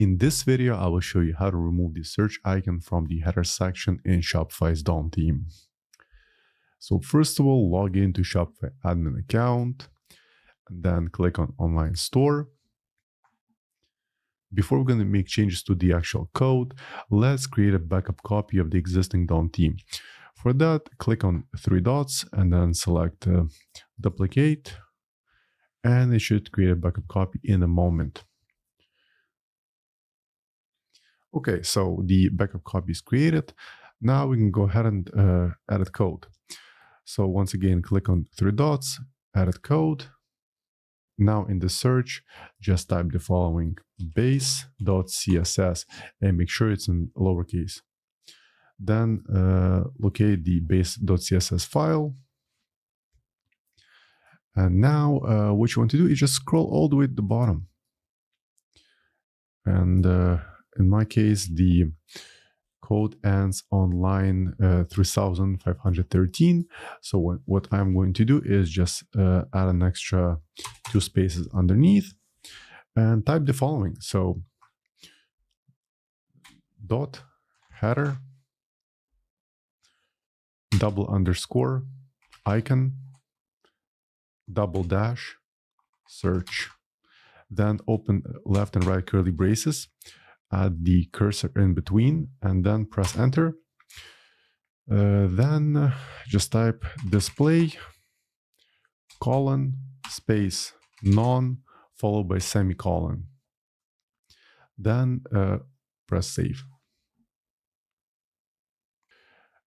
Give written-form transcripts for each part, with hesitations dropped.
In this video, I will show you how to remove the search icon from the header section in Shopify's Dawn theme. So first of all, log into Shopify admin account, and then click on online store. Before we're going to make changes to the actual code, let's create a backup copy of the existing Dawn theme. For that, click on three dots and then select duplicate, and it should create a backup copy in a moment. Okay, so the backup copy is created. Now we can go ahead and edit code. So once again, click on three dots, edit code. Now in the search, just type the following: base.css, and make sure it's in lowercase. Then locate the base.css file. And now what you want to do is just scroll all the way to the bottom. And in my case, the code ends on line 3513. So what I'm going to do is just add an extra two spaces underneath and type the following. So dot header double underscore icon double dash search, then open left and right curly braces, add the cursor in between, and then press enter. Then just type display colon space none followed by semicolon, then press save.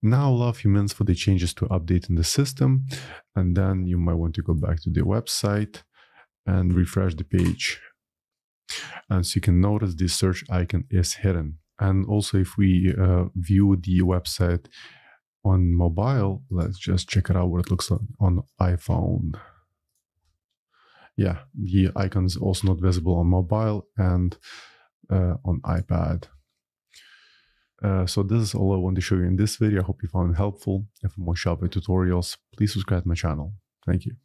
Now allow a few minutes for the changes to update in the system, and then you might want to go back to the website and refresh the page. And so you can notice the search icon is hidden. And also, if we view the website on mobile, let's just check it out what it looks like on iPhone. Yeah, the icon is also not visible on mobile and on iPad. So this is all I want to show you in this video. I hope you found it helpful. And for more Shopify tutorials, please subscribe to my channel. Thank you.